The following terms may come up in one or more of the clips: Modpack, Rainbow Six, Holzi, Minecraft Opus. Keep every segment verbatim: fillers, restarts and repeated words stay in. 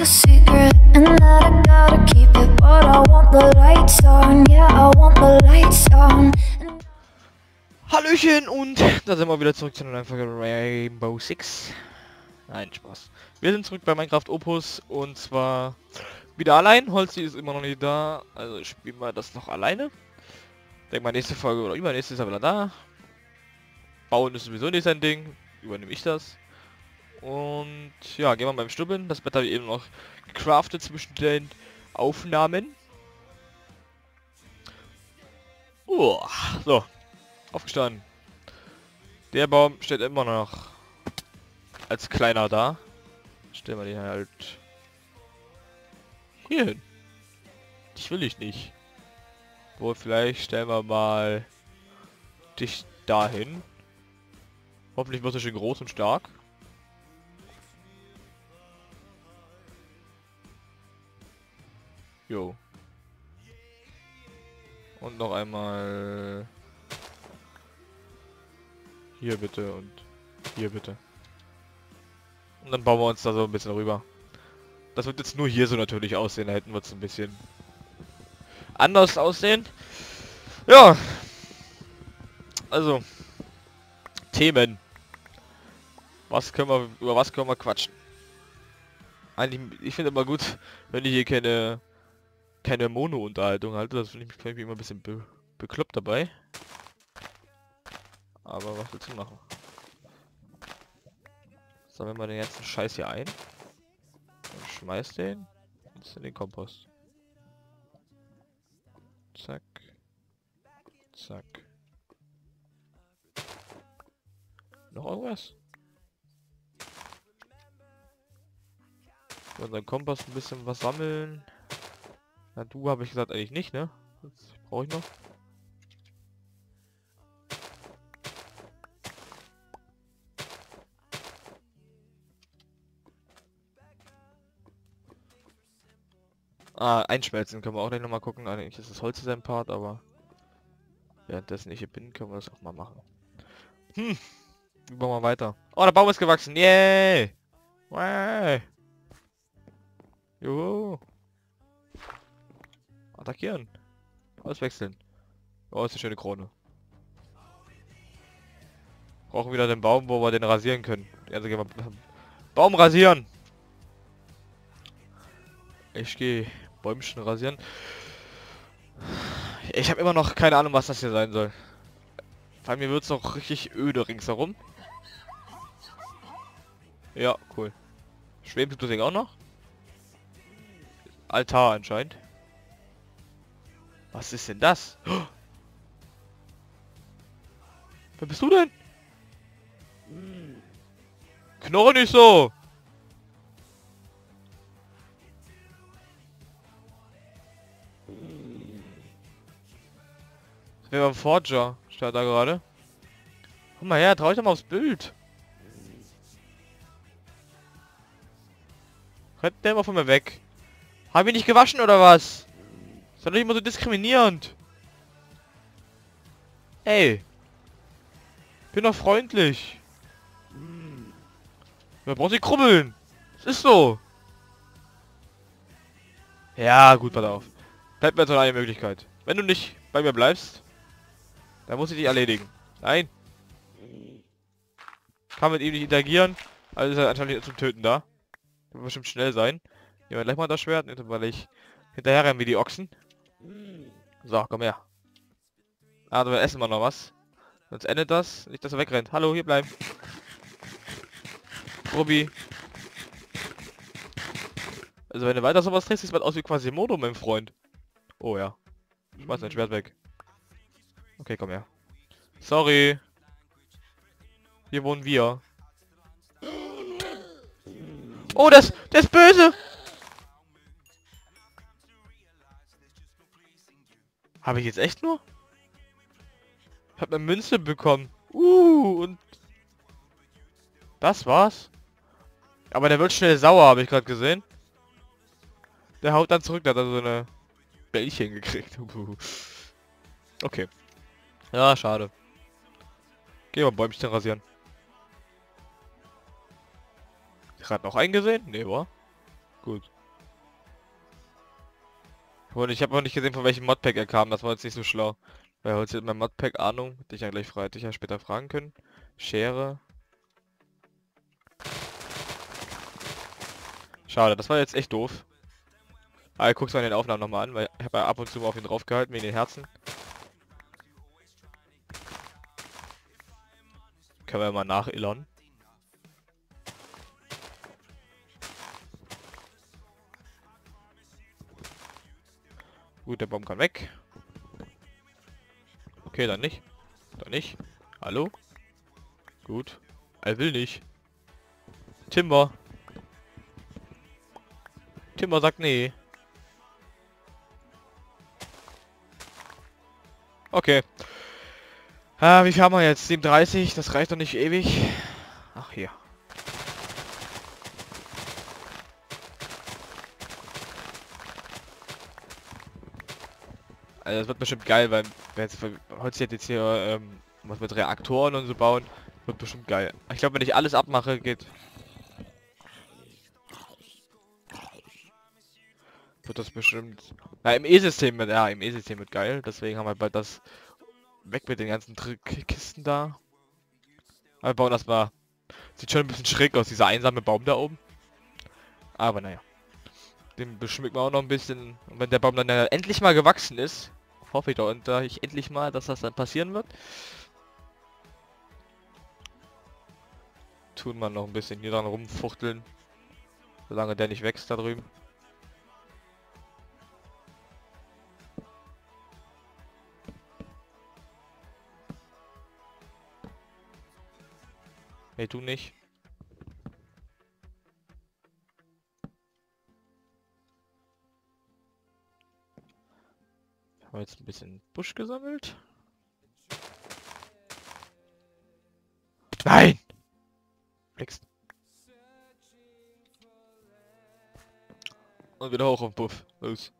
a secret and that I gotta keep it, but I want the lights on, yeah, I want the lights on. Hallöchen und da sind wir wieder zurück zu einer neuen Folge Rainbow Six. Nein, Spaß. Wir sind zurück bei Minecraft Opus und zwar wieder allein. Holzi ist immer noch nicht da, also spielen wir das noch alleine. Denk mal, nächste Folge oder übernächste ist er wieder da. Bauen ist sowieso nicht sein Ding, übernehme ich das. Und ja, gehen wir beim Stubbeln. Das Bett habe ich eben noch gecraftet zwischen den Aufnahmen. Oh, so, aufgestanden. Der Baum steht immer noch als kleiner da. Stellen wir den halt hier hin. Dich will ich nicht. Wohl, vielleicht stellen wir mal dich dahin. Hoffentlich wird er schön groß und stark. Jo. Und noch einmal hier bitte und hier bitte. Und dann bauen wir uns da so ein bisschen rüber. Das wird jetzt nur hier so natürlich aussehen, da hätten wir es ein bisschen anders aussehen. Ja. Also Themen. Was können wir, über was können wir quatschen? Eigentlich, ich finde immer gut, wenn ich hier keine keine Mono-Unterhaltung halte, das finde ich, ich immer ein bisschen be bekloppt dabei. Aber was willst du machen? Sammeln wir den ganzen Scheiß hier ein. Und schmeiß den jetzt in den Kompost. Zack. Zack. Noch irgendwas? Für unseren Kompost ein bisschen was sammeln. Na du, habe ich gesagt, eigentlich nicht, ne? Das brauche ich noch. Ah, einschmelzen können wir auch gleich nochmal gucken. Eigentlich ist das Holz sein Part, aber währenddessen ich hier bin, können wir das auch mal machen. Hm, wir bauen mal weiter. Oh, der Baum ist gewachsen. Yay! Way! Juhu! Attackieren! Auswechseln! Oh, ist eine schöne Krone. Brauchen wieder den Baum, wo wir den rasieren können. Also gehen wir Baum rasieren! Ich gehe Bäumchen rasieren. Ich habe immer noch keine Ahnung, was das hier sein soll. Vor allem, mir wird es noch richtig öde ringsherum. Ja, cool. Schwebt das Ding auch noch? Altar anscheinend. Was ist denn das? Oh! Wer bist du denn? Hm. Knurre nicht so! Wir haben Forger, steht da gerade. Komm mal her, trau ich doch mal aufs Bild. Rennt der mal von mir weg. Hab ich nicht gewaschen oder was? Ist doch nicht immer so diskriminierend. Ey. Bin doch freundlich. Man braucht sie krubbeln. Es ist so. Ja, gut, warte auf. Bleibt mir jetzt noch eine Möglichkeit. Wenn du nicht bei mir bleibst, da muss ich dich erledigen. Nein. Kann mit ihm nicht interagieren. Also ist er anscheinend nicht zum Töten da. Wird bestimmt schnell sein. Nehmen wir gleich mal das Schwert, weil ich hinterher rennen wie die Ochsen. So, komm her. Ah, dann essen wir noch was. Sonst endet das. Nicht, dass er wegrennt. Hallo, hier bleiben. Ruby. Also wenn du weiter sowas trägst, sieht man aus wie quasi Modo, mein Freund. Oh ja. Schmeiß dein Schwert weg. Okay, komm her. Sorry. Hier wohnen wir. Oh, das, das ist böse. Habe ich jetzt echt nur? Ich habe eine Münze bekommen. Uh, und das war's. Aber der wird schnell sauer, habe ich gerade gesehen. Der haut dann zurück, da hat er so eine Bällchen gekriegt. Okay. Ja, schade. Gehen wir Bäumchen rasieren. Gerade noch eingesehen? Nee, war. Gut. Und ich habe noch nicht gesehen, von welchem Modpack er kam. Das war jetzt nicht so schlau. Weil Holzi hat mein Modpack Ahnung, die ich ja gleich frei, die ich ja später fragen können. Schere. Schade, das war jetzt echt doof. Aber guck's mal in den Aufnahmen nochmal an, weil ich habe ja ab und zu mal auf ihn drauf gehalten, wegen den Herzen. Können wir mal nach Elon. Gut, der Baum kann weg. Okay, dann nicht. Dann nicht. Hallo? Gut. Er will nicht. Timber. Timber sagt nee. Okay. Ah, wie viel haben wir jetzt? siebenunddreißig, das reicht doch nicht ewig. Ach hier. Also das wird bestimmt geil, weil Holzi hat jetzt hier ähm, was mit Reaktoren und so bauen. Wird bestimmt geil. Ich glaube, wenn ich alles abmache, geht. Wird das bestimmt. Na, im E-System wird. Ja, im E-System wird geil. Deswegen haben wir bald das. Weg mit den ganzen Kisten da. Aber wir bauen das mal. Sieht schon ein bisschen schräg aus, dieser einsame Baum da oben. Aber naja. Den beschmücken wir auch noch ein bisschen. Und wenn der Baum dann endlich mal gewachsen ist, hoffe ich doch und da ich endlich mal, dass das dann passieren wird. Tun wir noch ein bisschen hier dran rumfuchteln. Solange der nicht wächst da drüben. Nee, du nicht. Haben wir jetzt ein bisschen Busch gesammelt? Nein! Flex. Und wieder hoch auf Puff. Los.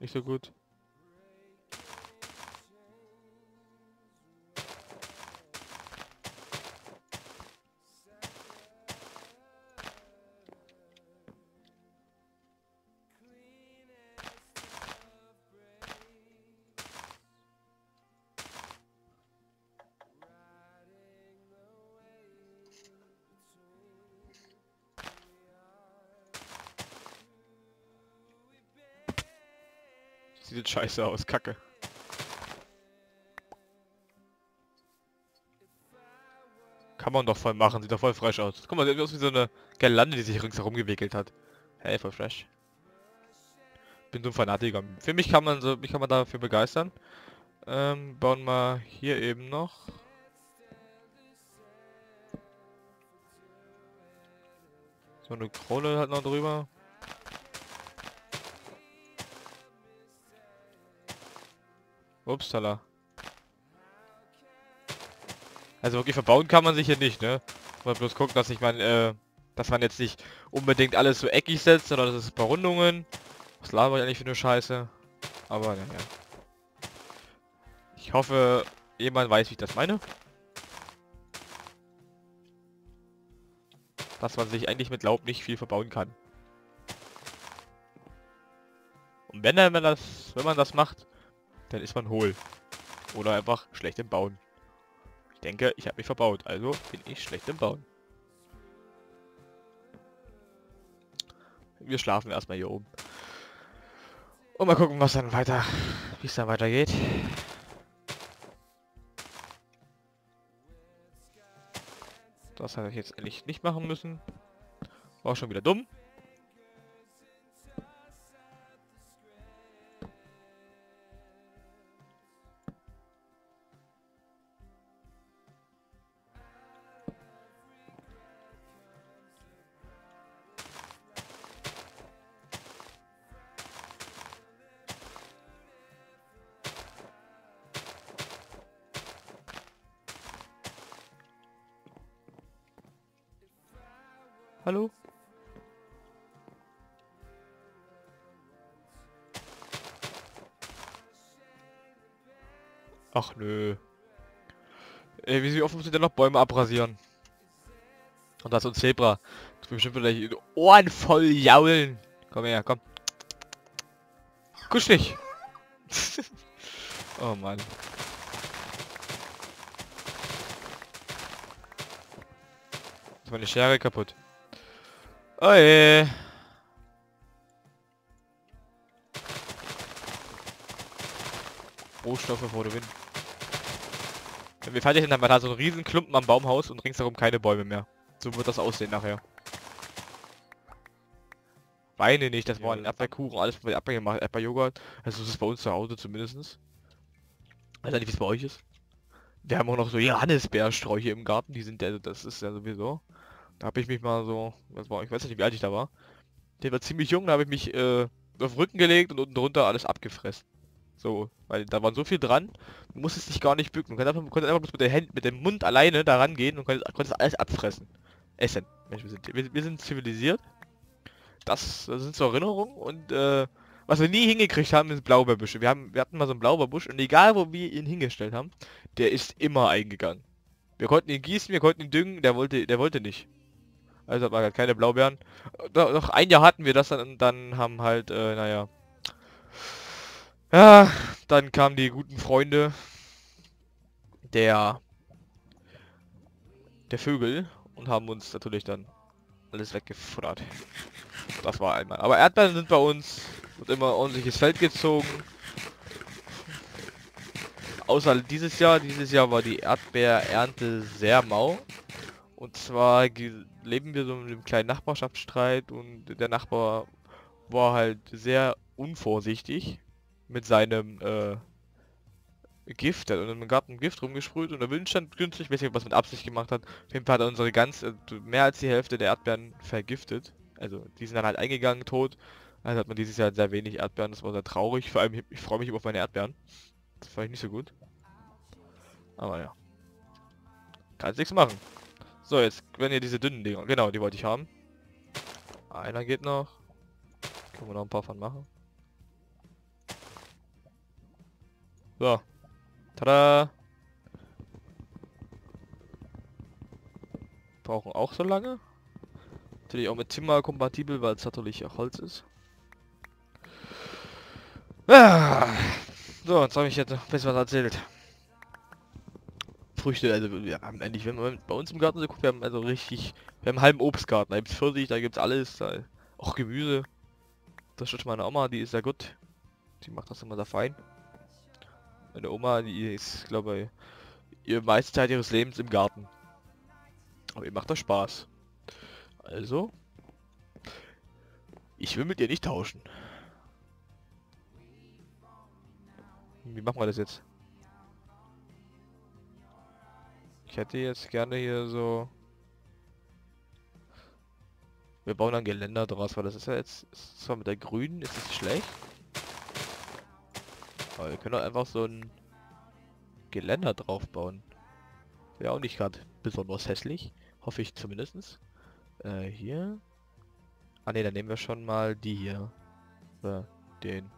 Nicht so gut. Sieht scheiße aus, Kacke. Kann man doch voll machen, sieht doch voll fresh aus. Guck mal, sieht aus wie so eine Girlande, die sich ringsherum gewickelt hat. Hey, voll fresh. Bin so ein Fanatiker. Für mich kann man so, mich kann man dafür begeistern. Ähm, bauen wir hier eben noch. So eine Krone halt noch drüber. Upsala. Also wirklich verbauen kann man sich hier nicht, ne? Mal bloß gucken, dass ich man, äh, dass man jetzt nicht unbedingt alles so eckig setzt, sondern das ist ein paar Rundungen. Was laber ich eigentlich für eine Scheiße? Aber naja. Ich hoffe, jemand weiß, wie ich das meine. Dass man sich eigentlich mit Laub nicht viel verbauen kann. Und wenn man das, wenn man das macht, dann ist man hohl. Oder einfach schlecht im Bauen. Ich denke, ich habe mich verbaut, also bin ich schlecht im Bauen. Wir schlafen erstmal hier oben. Und mal gucken, was dann weiter, wie es dann weitergeht. Das habe ich jetzt ehrlich nicht machen müssen. War schon wieder dumm. Hallo? Ach nö. Ey, wie oft musst du denn noch Bäume abrasieren? Und da ist ein Zebra. Das wird bestimmt wieder die Ohren voll jaulen. Komm her, komm. Kusch nicht. Oh Mann. Ist meine Schere kaputt. Oh je. Rohstoffe vor der Wind. Wenn wir fertig sind, haben wir da so einen riesen Klumpen am Baumhaus und ringsherum keine Bäume mehr. So wird das aussehen nachher. Weine nicht, das war ein Erdbeerkuchen, alles mit Erdbeer gemacht, Erdbeerjoghurt. Also das ist bei uns zu Hause zumindest. Weiß ja nicht, wie es bei euch ist. Wir haben auch noch so Johannisbeersträuche im Garten, die sind ja, das ist ja sowieso. Da habe ich mich mal so, was war, ich weiß nicht, wie alt ich da war. Der war ziemlich jung, da habe ich mich äh, auf den Rücken gelegt und unten drunter alles abgefressen. So, weil da war so viel dran, du musstest dich gar nicht bücken. Du konntest einfach bloß mit der Hand, mit dem Mund alleine da rangehen und konntest, konntest alles abfressen. Essen. Mensch, wir, sind, wir, wir sind zivilisiert. Das, das sind so Erinnerungen und äh, was wir nie hingekriegt haben, sind Blaubeerbüsche. Wir haben, wir hatten mal so einen Blaubeerbusch und egal wo wir ihn hingestellt haben, der ist immer eingegangen. Wir konnten ihn gießen, wir konnten ihn düngen, der wollte, der wollte nicht. Also hat man halt keine Blaubeeren. Doch, noch ein Jahr hatten wir das dann und dann haben halt, äh, naja. Ja, dann kamen die guten Freunde der der Vögel und haben uns natürlich dann alles weggefuttert. Das war einmal. Aber Erdbeeren sind bei uns, wird immer ordentliches Feld gezogen. Außer dieses Jahr. Dieses Jahr war die Erdbeerernte sehr mau. Und zwar leben wir so in einem kleinen Nachbarschaftsstreit und der Nachbar war halt sehr unvorsichtig mit seinem äh, Gift, der hat in einem Garten Gift rumgesprüht und der Wind stand günstig, weiß nicht, was mit Absicht gemacht hat. Auf jeden Fall hat er unsere ganze, mehr als die Hälfte der Erdbeeren vergiftet. Also die sind dann halt eingegangen, tot. Also hat man dieses Jahr sehr wenig Erdbeeren, das war sehr traurig. Vor allem, ich, ich freue mich immer auf meine Erdbeeren. Das fand ich nicht so gut. Aber ja. Kannst nichts machen. So, jetzt, wenn ihr diese dünnen Dinger, genau, die wollte ich haben. Einer geht noch. Können wir noch ein paar von machen. So. Tada! Brauchen auch so lange. Natürlich auch mit Zimmer kompatibel, weil es natürlich auch Holz ist. Ah. So, jetzt habe ich jetzt ein bisschen was erzählt. Früchte, also wir haben endlich, wenn man bei uns im Garten so guckt, wir haben also richtig, wir haben einen halben Obstgarten, da gibt es Pfirsich, da gibt es alles, da, auch Gemüse. Das ist schon meine Oma, die ist ja gut. Die macht das immer sehr fein. Meine Oma, die ist, glaube ich, ihre meiste Zeit ihres Lebens im Garten. Aber ihr macht das Spaß. Also, ich will mit ihr nicht tauschen. Wie machen wir das jetzt? Ich hätte jetzt gerne hier so... Wir bauen ein Geländer draus, weil das ist ja jetzt... Ist zwar mit der grünen, ist es schlecht. Aber wir können doch einfach so ein Geländer drauf bauen. Wäre auch nicht gerade besonders hässlich. Hoffe ich zumindest. Äh, hier. Ah ne, dann nehmen wir schon mal die hier. Äh, den.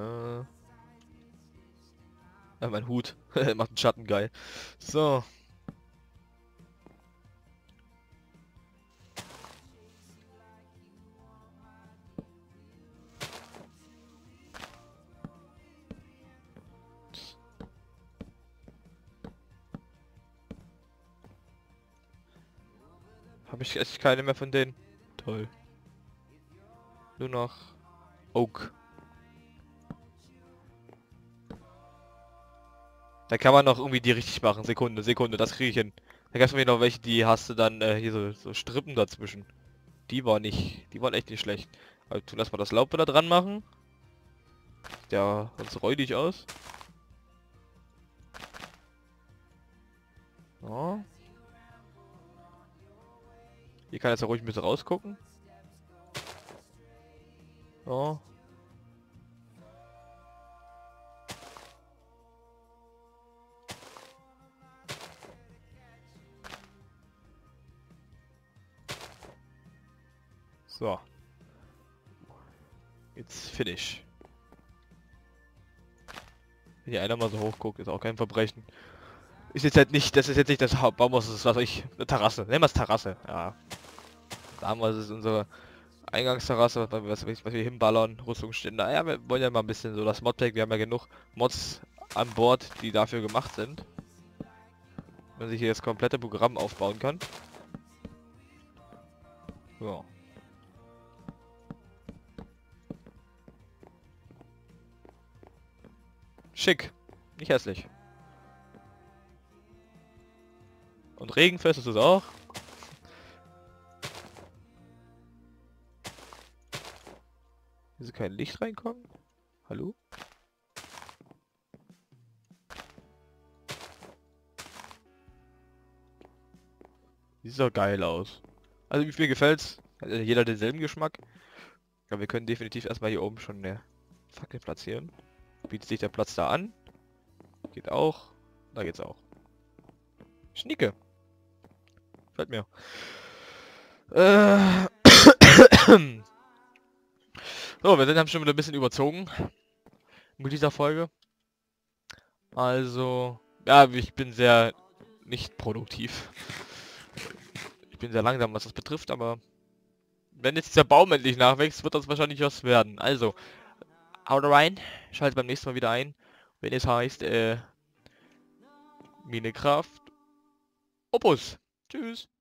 Äh. äh mein Hut. Macht einen Schatten geil. So. Habe ich echt keine mehr von denen. Toll. Nur noch Oak. Da kann man noch irgendwie die richtig machen. Sekunde, Sekunde, das kriege ich hin. Da gab es mir noch welche, die hast du dann äh, hier so, so Strippen dazwischen. Die war nicht, die waren echt nicht schlecht. Aber tun lass mal das Laub da dran machen. Ja, sonst räudig aus. So. Hier kann jetzt auch ruhig ein bisschen rausgucken. So. So. Jetzt finish. Wenn hier einer mal so hoch guckt, ist auch kein Verbrechen. Ist jetzt halt nicht, das ist jetzt nicht das Hauptbaumhaus, das ist was ich, eine Terrasse. Nennen wir es Terrasse, ja. Damals ist unsere Eingangsterrasse, was, was, was wir hinballern, Rüstungsstände. Naja, wir wollen ja mal ein bisschen so das Modpack, wir haben ja genug Mods an Bord, die dafür gemacht sind. Wenn man sich hier das komplette Programm aufbauen kann. So. Schick, nicht hässlich. Und regenfest ist es auch. Wieso kein Licht reinkommen? Hallo? Sieht doch geil aus. Also wie mir gefällt's. Also jeder denselben Geschmack. Aber wir können definitiv erstmal hier oben schon eine Fackel platzieren. Bietet sich der Platz da an. Geht auch. Da geht's auch. Schnieke. Fällt mir. Äh. So, wir sind haben schon wieder ein bisschen überzogen mit dieser Folge. Also, ja, ich bin sehr nicht produktiv. Ich bin sehr langsam, was das betrifft, aber wenn jetzt dieser Baum endlich nachwächst, wird das wahrscheinlich was werden. Also, haut rein, schaltet beim nächsten Mal wieder ein, wenn es heißt, äh, Minecraft Opus. Tschüss.